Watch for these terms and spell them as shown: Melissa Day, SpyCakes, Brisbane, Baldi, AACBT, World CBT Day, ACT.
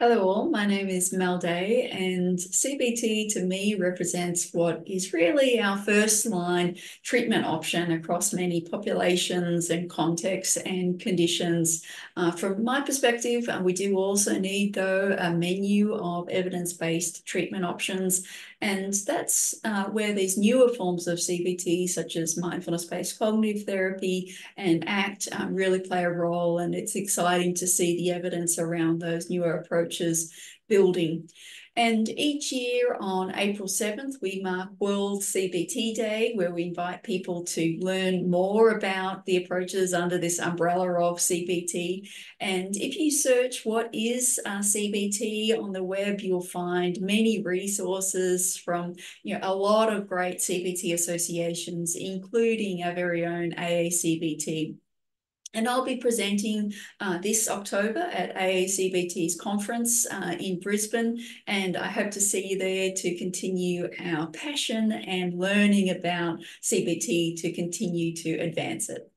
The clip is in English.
Hello all, my name is Mel Day, and CBT to me represents what is really our first line treatment option across many populations and contexts and conditions. From my perspective, we do also need though a menu of evidence-based treatment options, and that's where these newer forms of CBT such as mindfulness-based cognitive therapy and ACT really play a role, and it's exciting to see the evidence around those newer approaches building. And each year on April 7th, we mark World CBT Day, where we invite people to learn more about the approaches under this umbrella of CBT. And if you search what is CBT on the web, you'll find many resources from a lot of great CBT associations, including our very own AACBT. And I'll be presenting this October at AACBT's conference in Brisbane, and I hope to see you there to continue our passion and learning about CBT to continue to advance it.